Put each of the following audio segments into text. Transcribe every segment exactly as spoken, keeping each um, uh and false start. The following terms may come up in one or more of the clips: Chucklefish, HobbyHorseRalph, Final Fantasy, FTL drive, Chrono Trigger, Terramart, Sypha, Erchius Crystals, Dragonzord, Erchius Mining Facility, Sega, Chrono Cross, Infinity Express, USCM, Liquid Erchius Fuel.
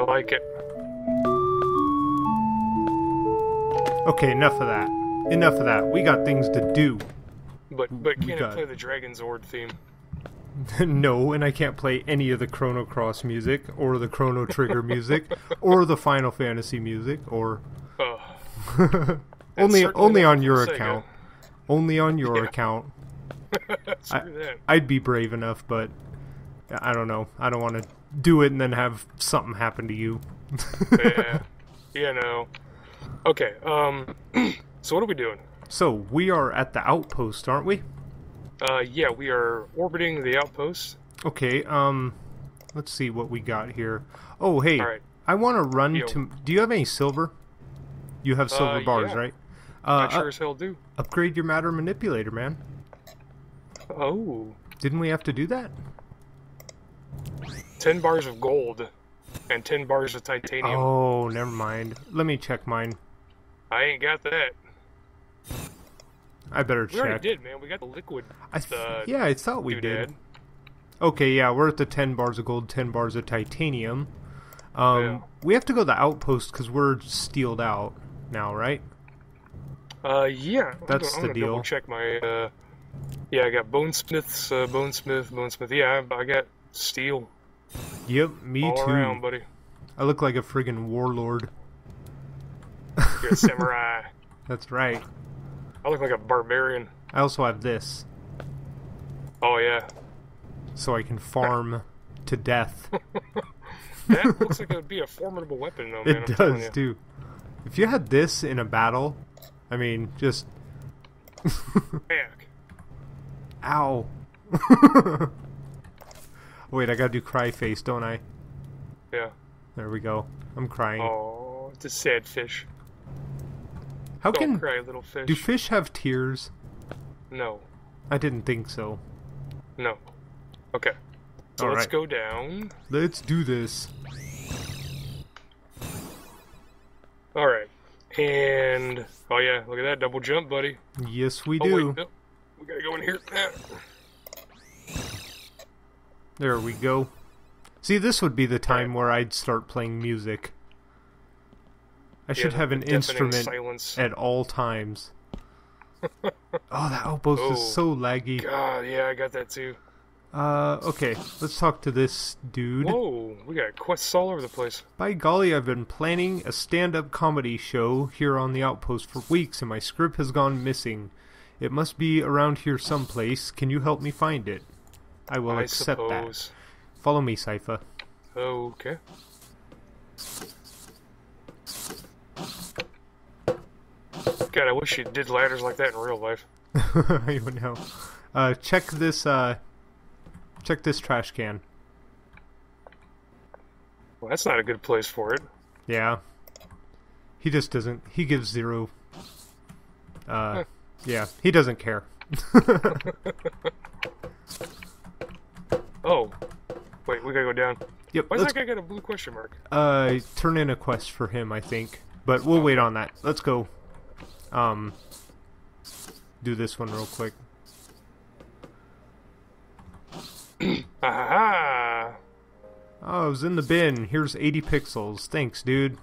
I like it. Okay, enough of that. Enough of that. We got things to do. But but can't I play the Dragonzord theme? No, and I can't play any of the Chrono Cross music, or the Chrono Trigger music, or the Final Fantasy music, or... Uh, only only on your Sega. account. Only on your yeah. account. I, I'd be brave enough, but I don't know. I don't want to do it and then have something happen to you. Yeah, you know. Okay, um, so what are we doing? So, we are at the outpost, aren't we? Uh, yeah, we are orbiting the outpost. Okay, um, let's see what we got here. Oh, hey, right. I want to run Yo. to... Do you have any silver? You have silver uh, bars, yeah. right? Uh, I sure as hell do. Upgrade your matter manipulator, man. Oh. Didn't we have to do that? Ten bars of gold and ten bars of titanium. Oh, never mind. Let me check mine. I ain't got that. I better we check. We already did, man. We got the liquid. I the yeah, I thought we did. Dead. Okay, yeah, we're at the ten bars of gold, ten bars of titanium. Um, yeah. We have to go to the outpost because we're steeled out now, right? Uh, yeah. That's I'm gonna, the I'm gonna deal. Double check my. Uh, yeah, I got bonesmiths, uh, bonesmith, bonesmith. Yeah, I, I got steel. Yep, me All too. Around, buddy. I look like a friggin' warlord. You're a samurai. That's right. I look like a barbarian. I also have this. Oh, yeah. So I can farm to death. That looks like it would be a formidable weapon, though, man. It I'm does, you. too. If you had this in a battle, I mean, just... Heck. Ow. Wait, I gotta do cry face, don't I? Yeah. There we go. I'm crying. Oh, it's a sad fish. How Don't can cry, little fish. Do fish have tears? No. I didn't think so. No. Okay. So All let's right. go down. Let's do this. All right. And oh yeah, look at that double jump, buddy. Yes, we oh, do. Wait, no. We gotta go in here. There we go. See, this would be the time right. where I'd start playing music. I should yeah, have an instrument silence. at all times. Oh, that outpost oh, is so laggy. God, yeah, I got that too. Uh, okay, let's talk to this dude. Whoa, we got quests all over the place. By golly, I've been planning a stand-up comedy show here on the outpost for weeks, and my script has gone missing. It must be around here someplace. Can you help me find it? I will I accept suppose. that. Follow me, Sypha. Okay. God, I wish you did ladders like that in real life. I don't know. Uh, check this, uh... Check this trash can. Well, that's not a good place for it. Yeah. He just doesn't... He gives zero... Uh, huh. yeah. He doesn't care. Oh. Wait, we gotta go down. Yep. Why does that guy got a blue question mark? Uh, turn in a quest for him, I think. But we'll oh. wait on that. Let's go. Um, do this one real quick. Aha! Oh, I was in the bin. Here's eighty pixels. Thanks, dude.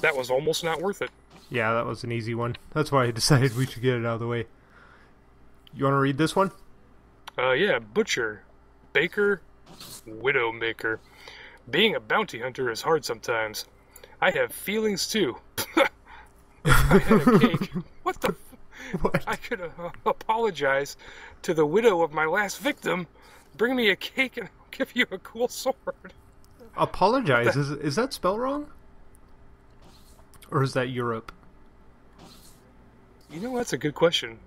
That was almost not worth it. Yeah, that was an easy one. That's why I decided we should get it out of the way. You want to read this one? Uh, yeah. Butcher, baker, widowmaker. Being a bounty hunter is hard sometimes. I have feelings too. I had a cake. What the f what? I could uh, apologize to the widow of my last victim. Bring me a cake and I'll give you a cool sword. Apologize? is, is that spell wrong? Or is that Europe? You know, that's a good question.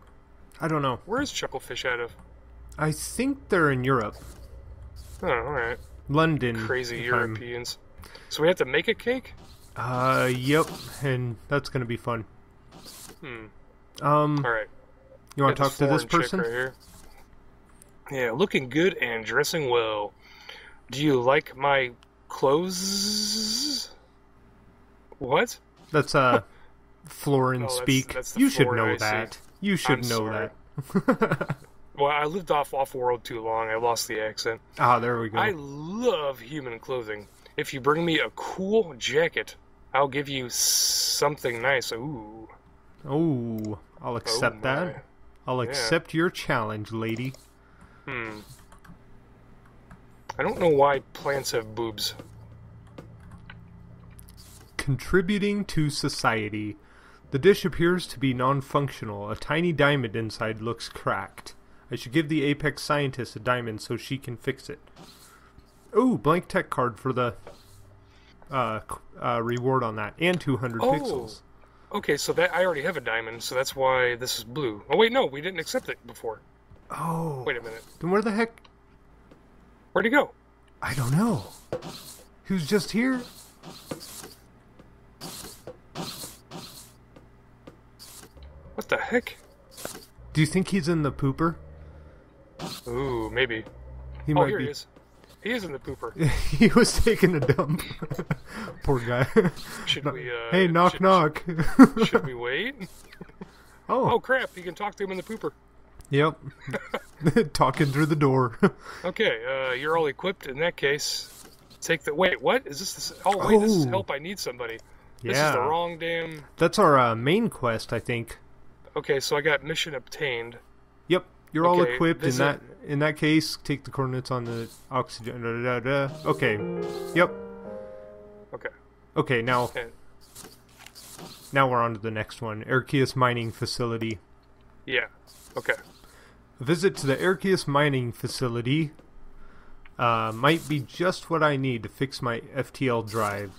I don't know. Where is Chucklefish out of? I think they're in Europe. Oh, alright. London. Crazy Europeans. I'm... So we have to make a cake? Uh, yep, and that's gonna be fun. Hmm. Um, Alright. You want to talk to this person? Right here. Yeah, looking good and dressing well. Do you like my clothes? What? That's, uh, Florin oh, speak. That's, that's you should know I that. See. You should I'm know sorry. that. Well, I lived off off-world too long. I lost the accent. Ah, there we go. I love human clothing. If you bring me a cool jacket, I'll give you something nice. Ooh. Ooh. I'll accept oh that. I'll accept yeah. your challenge, lady. Hmm. I don't know why plants have boobs. Contributing to society. The dish appears to be non-functional. A tiny diamond inside looks cracked. I should give the Apex scientist a diamond so she can fix it. Ooh, blank tech card for the uh, uh, reward on that. And two hundred oh. pixels. Okay, so that I already have a diamond, so that's why this is blue. Oh, wait, no, we didn't accept it before. Oh. Wait a minute. Then where the heck... Where'd he go? I don't know. He was just here. What the heck? Do you think he's in the pooper? Ooh, maybe. He oh, might here be. he is. He is in the pooper. He was taking a dump. Poor guy. Should we, uh... Hey, knock, should, knock. Should we wait? Oh. Oh, crap. You can talk to him in the pooper. Yep. Talking through the door. Okay, uh, you're all equipped in that case. Take the... Wait, what? Is this... this oh, wait, oh. this is help. I need somebody. Yeah. This is the wrong damn... That's our uh, main quest, I think. Okay, so I got mission obtained. Yep. You're okay, all equipped in that it... in that case. Take the coordinates on the oxygen. Da, da, da, da. Okay. Yep. Okay. Okay, now okay. Now we're on to the next one. Erchius Mining Facility. Yeah. Okay. A visit to the Erchius Mining Facility uh, might be just what I need to fix my F T L drive.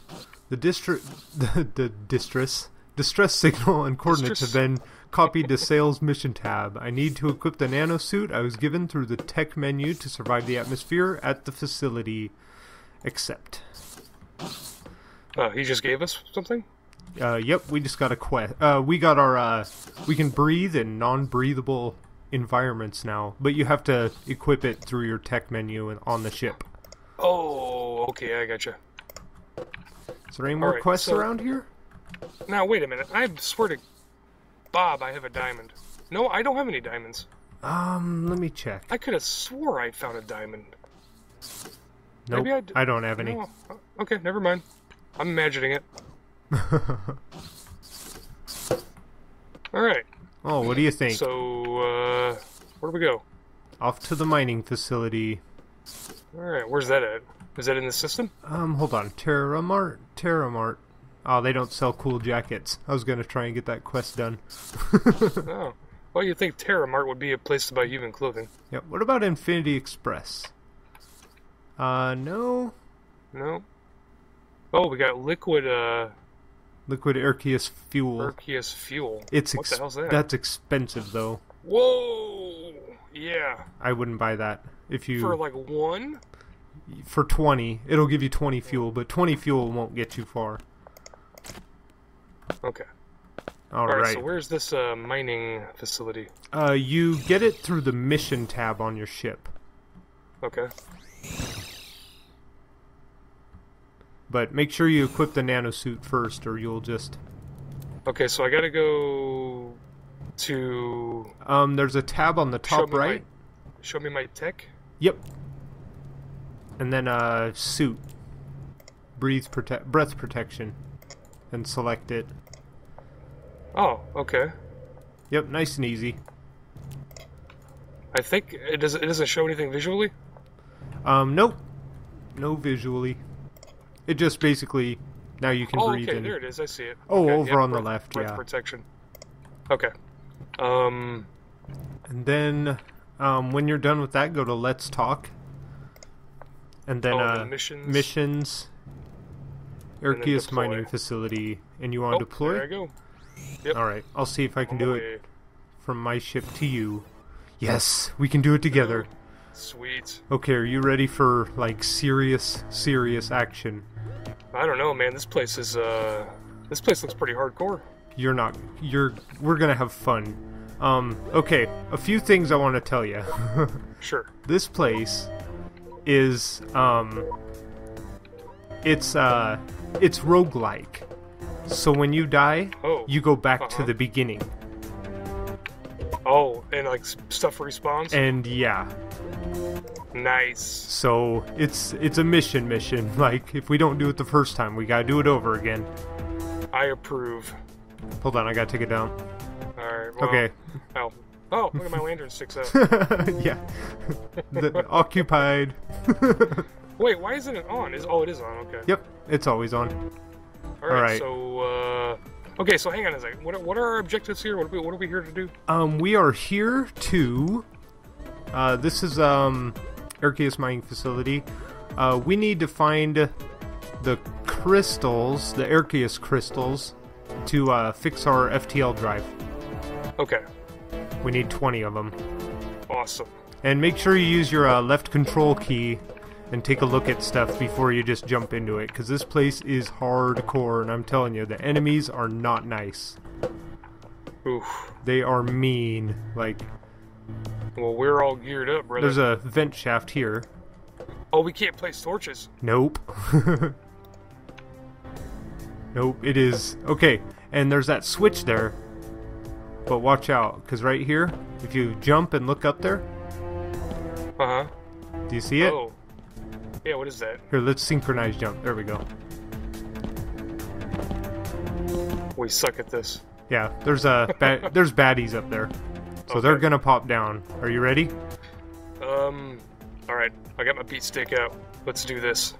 The district the, the distress distress signal and coordinates distress. have been copied to sales mission tab. I need to equip the nanosuit I was given through the tech menu to survive the atmosphere at the facility. Accept. Uh, he just gave us something? Uh, yep, we just got a quest. Uh, we got our, uh, we can breathe in non-breathable environments now, but you have to equip it through your tech menu and on the ship. Oh, okay, I gotcha. Is there any more right, quests so... around here? Now, wait a minute. I swear to Bob, I have a diamond. No, I don't have any diamonds. Um, let me check. I could have swore I found a diamond. Nope, Maybe I, d I don't have any. No. Okay, never mind. I'm imagining it. Alright. Oh, what do you think? So, uh, where do we go? Off to the mining facility. Alright, where's that at? Is that in the system? Um, hold on. Terramart. Terramart. Oh, they don't sell cool jackets. I was going to try and get that quest done. Oh. Well, you'd think Terramart would be a place to buy human clothing. Yep. What about Infinity Express? Uh, no. No. Oh, we got liquid, uh... Liquid Erchius Fuel. Erchius Fuel. It's what the hell's that? That's expensive, though. Whoa! Yeah. I wouldn't buy that. If you... For, like, one? For twenty. It'll give you twenty fuel, but twenty fuel won't get you far. Okay. All right. right. So where's this uh, mining facility? Uh, you get it through the mission tab on your ship. Okay. But make sure you equip the nanosuit first, or you'll just... Okay, so I gotta go to... Um, there's a tab on the top show right. My... Show me my tech? Yep. And then, uh, suit. Breathe prote- breath protection. And select it. Oh, okay. Yep, nice and easy. I think it doesn't, it doesn't show anything visually? Um, nope. No visually. It just basically, now you can oh, breathe okay, in. Oh, there it is, I see it. Oh, okay, over yeah, on breath, the left, breath yeah. protection. Okay. Um. And then, um, when you're done with that, go to Let's Talk. And then, oh, uh, the missions. missions Erchius Mining Facility, and you want oh, to deploy? There I go. Yep. Alright, I'll see if I can oh, do it hey. from my ship to you. Yes, we can do it together. Sweet. Okay, are you ready for, like, serious, serious action? I don't know, man. This place is, uh... This place looks pretty hardcore. You're not... You're... We're gonna have fun. Um, okay. A few things I want to tell you. Sure. This place is, um... It's, uh... It's roguelike. So when you die, oh, you go back uh-huh. to the beginning. Oh, and like stuff respawns? And yeah. Nice. So it's it's a mission mission. Like, if we don't do it the first time, we gotta do it over again. I approve. Hold on, I gotta take it down. Alright, well, okay. Oh. Oh, look at my lantern sticks up. Yeah. The, occupied. Wait, why isn't it on? Is, oh, it is on, okay. Yep, it's always on. Alright, right. so, uh... Okay, so hang on a second. What, what are our objectives here? What are, we, what are we here to do? Um, we are here to... Uh, this is, um... Erchius Mining Facility. Uh, we need to find the crystals, the Erchius crystals, to, uh, fix our F T L drive. Okay. We need twenty of them. Awesome. And make sure you use your uh, left control key and take a look at stuff before you just jump into it, because this place is hardcore, and I'm telling you, the enemies are not nice. Oof. They are mean. Like... Well, we're all geared up, brother. There's a vent shaft here. Oh, we can't place torches. Nope. Nope, it is... Okay, and there's that switch there. But watch out, because right here, if you jump and look up there... Uh-huh. Do you see it? Oh. Yeah, what is that? Here, let's synchronize jump. There we go. We suck at this. Yeah, there's a ba there's baddies up there. So okay. They're going to pop down. Are you ready? Um, alright. I got my beat stick out. Let's do this.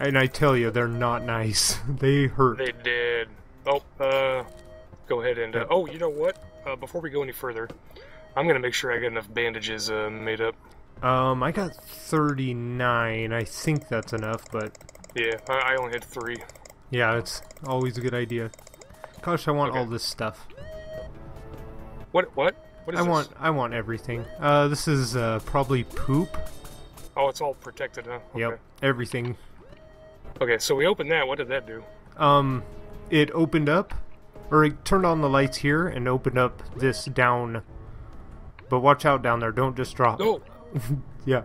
And I tell you, they're not nice. They hurt. They did. Oh, uh, go ahead and, uh, oh, you know what? Uh, before we go any further, I'm going to make sure I got enough bandages uh, made up. Um, I got thirty-nine. I think that's enough, but... Yeah, I only had three. Yeah, it's always a good idea. Gosh, I want okay. all this stuff. What? What? What is I this? want, I want everything. Uh, this is, uh, probably poop. Oh, it's all protected, huh? Okay. Yep, everything. Okay, so we opened that. What did that do? Um, it opened up, or it turned on the lights here and opened up this down. But watch out down there. Don't just drop. No. Yeah.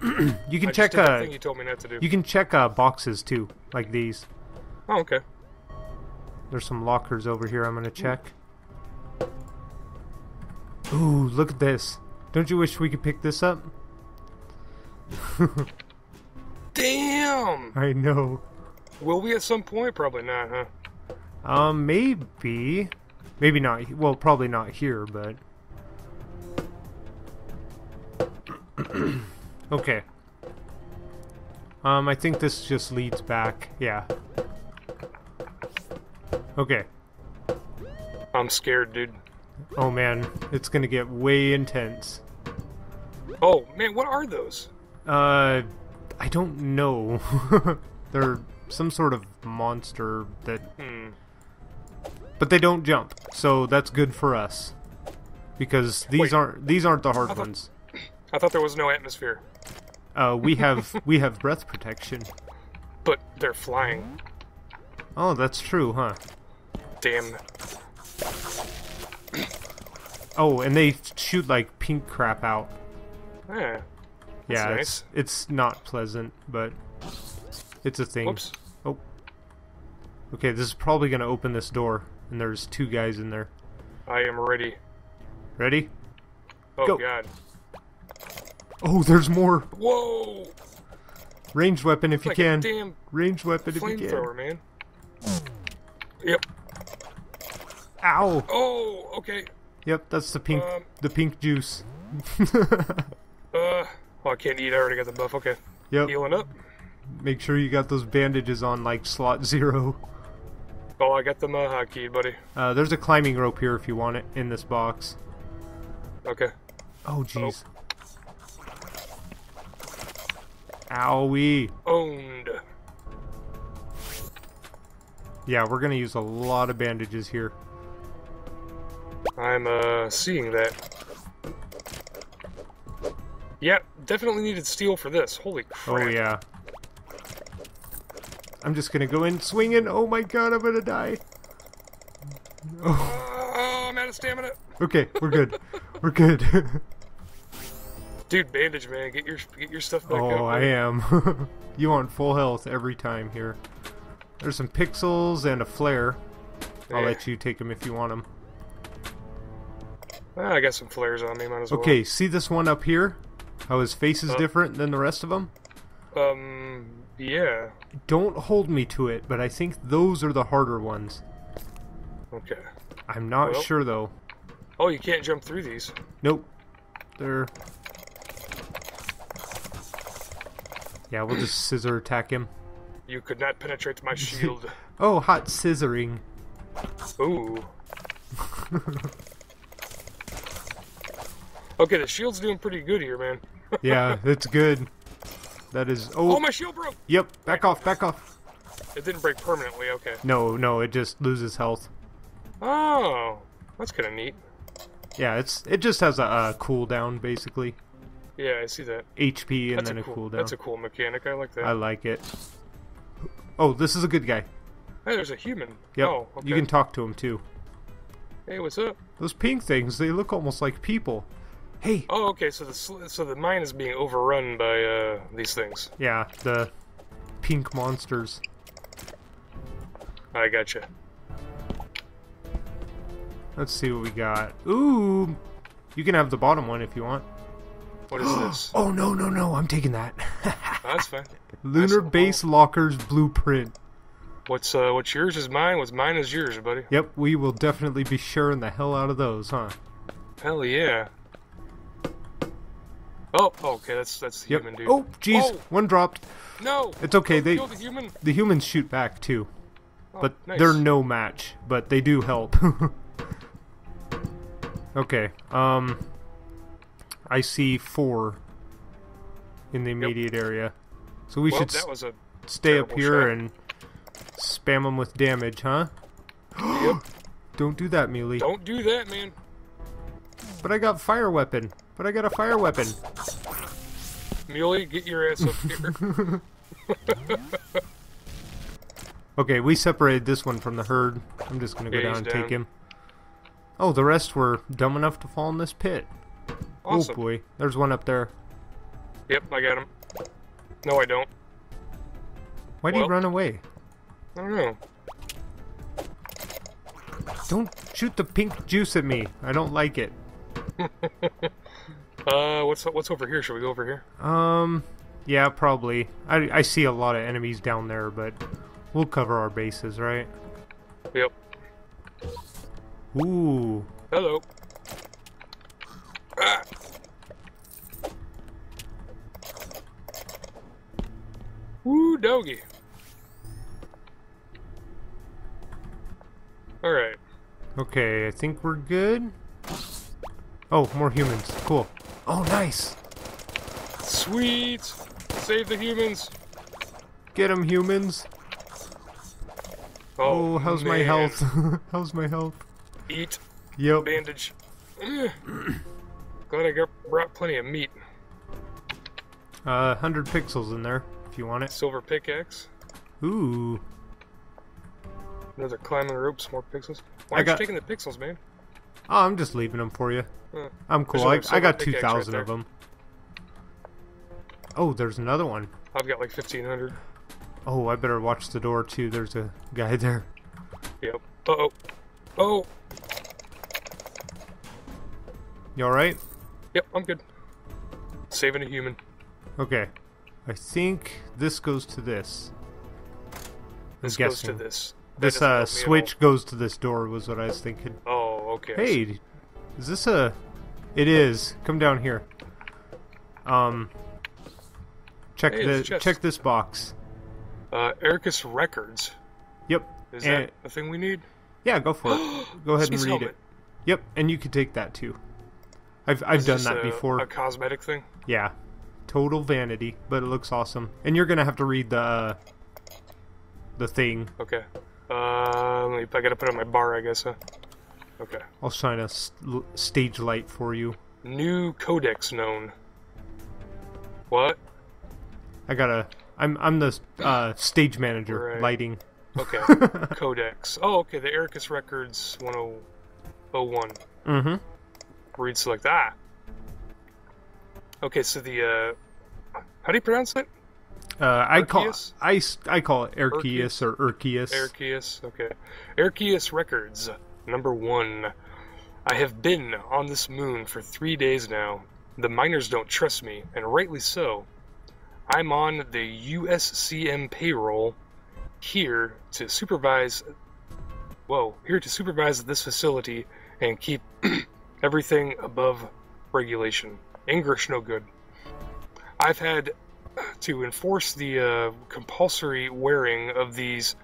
You can I check uh thing you told me not to do. You can check uh boxes too, like these. Oh, okay. There's some lockers over here I'm gonna check. Ooh, look at this. Don't you wish we could pick this up? Damn! I know. Will we at some point? Probably not, huh? Um, maybe. Maybe not. Well, probably not here, but... Okay. Um, I think this just leads back. Yeah. Okay. I'm scared, dude. Oh, man. It's gonna get way intense. Oh, man, what are those? Uh, I don't know. They're some sort of monster that... Hmm. But they don't jump, so that's good for us. Because these Wait. aren't these aren't the hard I ones. I thought there was no atmosphere. Uh, we have we have breath protection. But they're flying. Oh, that's true, huh? Damn. Oh, and they shoot like pink crap out. Yeah. Yeah, nice. it's it's not pleasant, but it's a thing. Oops. Oh. Okay, this is probably gonna open this door, and there's two guys in there. I am ready. Ready? Oh Go. God. Oh, there's more. Whoa! Ranged weapon if like you can. A damn Ranged weapon if you can. Flamethrower, man. Yep. Ow. Oh, okay. Yep, that's the pink, um, the pink juice. uh, well, I can't eat. I already got the buff. Okay. Yep. Healing up. Make sure you got those bandages on, like slot zero. Oh, I got the maha key, buddy. Uh, there's a climbing rope here if you want it in this box. Okay. Oh, jeez. Oh. Owie. Owned. Yeah, we're gonna use a lot of bandages here. I'm, uh, seeing that. Yeah, definitely needed steel for this. Holy crap. Oh, yeah. I'm just gonna go in swinging. Oh my god, I'm gonna die. Oh, oh I'm out of stamina. Okay, we're good. We're good. Dude, bandage, man. Get your get your stuff back oh, up. Oh, I am. You want full health every time here. There's some pixels and a flare. I'll yeah. let you take them if you want them. Ah, I got some flares on me, might as well. Okay, see this one up here? How his face is uh, different than the rest of them? Um, yeah. Don't hold me to it, but I think those are the harder ones. Okay. I'm not well. sure, though. Oh, you can't jump through these. Nope. They're... Yeah, we'll just scissor attack him. You could not penetrate my shield. Oh, hot scissoring. Ooh. Okay, the shield's doing pretty good here, man. Yeah, it's good. That is... Oh. oh, my shield broke! Yep, back off, back off. It didn't break permanently, okay. No, no, it just loses health. Oh, that's kind of neat. Yeah, it's it just has a uh, cooldown, basically. Yeah, I see that. H P and that's then a, cool, a cooldown. That's a cool mechanic, I like that. I like it. Oh, this is a good guy. Hey, there's a human. Yep. Oh, okay. You can talk to him, too. Hey, what's up? Those pink things, they look almost like people. Hey. Oh, okay. So the so the mine is being overrun by uh, these things. Yeah, the pink monsters. I gotcha. Let's see what we got. Ooh, you can have the bottom one if you want. What is this? Oh no no no! I'm taking that. Oh, that's fine. Lunar nice base lockers blueprint. What's uh what's yours is mine. What's mine is yours, buddy. Yep, we will definitely be sharing the hell out of those, huh? Hell yeah. Oh, okay, that's that's the yep. human dude. Oh, jeez, oh. one dropped. No, it's okay. They the, human. the humans shoot back too, oh, but nice. they're no match. But they do help. Okay, um, I see four in the immediate yep. area, so we well, should that was a stay up here shot. and spam them with damage, huh? Yep. Don't do that, Mealy. Don't do that, man. But I got fire weapon. But I got a fire weapon. Muley, get your ass up here. Okay, we separated this one from the herd. I'm just going to go yeah, down and down. take him. Oh, the rest were dumb enough to fall in this pit. Awesome. Oh, boy. There's one up there. Yep, I got him. No, I don't. Why'd well, he run away? I don't know. Don't shoot the pink juice at me. I don't like it. Uh, what's what's over here? Should we go over here? Um, yeah, probably. I, I see a lot of enemies down there, but we'll cover our bases, right? Yep. Ooh. Hello. Ah. Woo, doggy. All right. Okay, I think we're good. Oh, more humans. Cool. Oh, nice. Sweet. Save the humans. Get them, humans. Oh, oh how's man. my health? How's my health? Eat. Yep. Bandage. Glad I got, brought plenty of meat. Uh, one hundred pixels in there, if you want it. Silver pickaxe. Ooh. Another climbing ropes, more pixels. Why I aren't got... you taking the pixels, man? Oh, I'm just leaving them for you. Huh. I'm cool. I, I got two thousand right of them. Oh, there's another one. I've got like fifteen hundred. Oh, I better watch the door, too. There's a guy there. Yep. Uh-oh. Oh. You all right? Yep, I'm good. Saving a human. Okay. I think this goes to this. I'm this guessing. goes to this. That this uh, switch goes to this door was what I was thinking. Oh. Okay. Hey, is this a... It is. Come down here. Um, check hey, the check this box. Uh, Erchius Records. Yep. Is and, that the thing we need? Yeah, go for it. Go ahead and read helmet. it. Yep, and you can take that too. I've I've is done that a, before. A cosmetic thing. Yeah, total vanity, but it looks awesome. And you're gonna have to read the uh, the thing. Okay. Uh, let me, I gotta put on my bar, I guess. Huh? Okay. I'll shine a st stage light for you. New codex known. What? I gotta. I'm I'm the uh, stage manager. Right. Lighting. Okay. Codex. Oh, okay. The Erchius Records one oh oh one. Mm-hmm. Read select. Ah. Okay. So the. Uh, how do you pronounce it? Uh, I call I I call it Erchius or Erchius. Erchius. Okay. Erchius Records. Number one. I have been on this moon for three days now. The miners don't trust me, and rightly so. I'm on the U S C M payroll here to supervise whoa, here to supervise this facility and keep everything above regulation. English no good. I've had to enforce the uh, compulsory wearing of these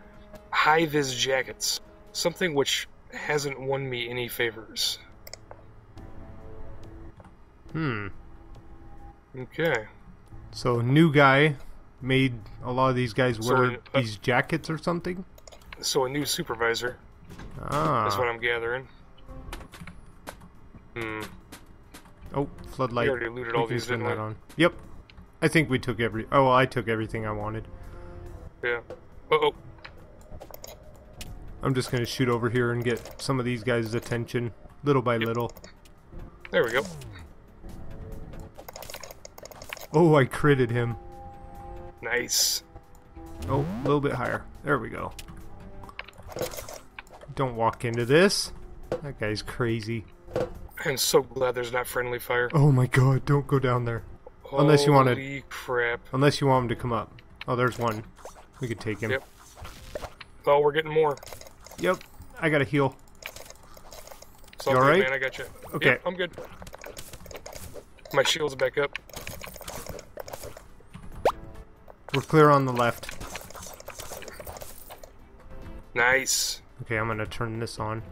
high-vis jackets, something which hasn't won me any favors. Hmm. Okay. So new guy made a lot of these guys wear so, uh, these jackets or something? So a new supervisor. Ah. That's what I'm gathering. Hmm. Oh, floodlight. You already looted all these, didn't we? On. Yep. I think we took every... Oh, well, I took everything I wanted. Yeah. Uh-oh. I'm just going to shoot over here and get some of these guys' attention, little by yep. little. There we go. Oh, I critted him. Nice. Oh, a little bit higher. There we go. Don't walk into this. That guy's crazy. I'm so glad there's not friendly fire. Oh my god, don't go down there. Holy unless you want to... crap. Unless you want him to come up. Oh, there's one. We could take him. Yep. Oh, we're getting more. Yep. I got a heal. You alright? Man, I got you. Okay. Yep, I'm good. My shield's back up. We're clear on the left. Nice. Okay, I'm going to turn this on.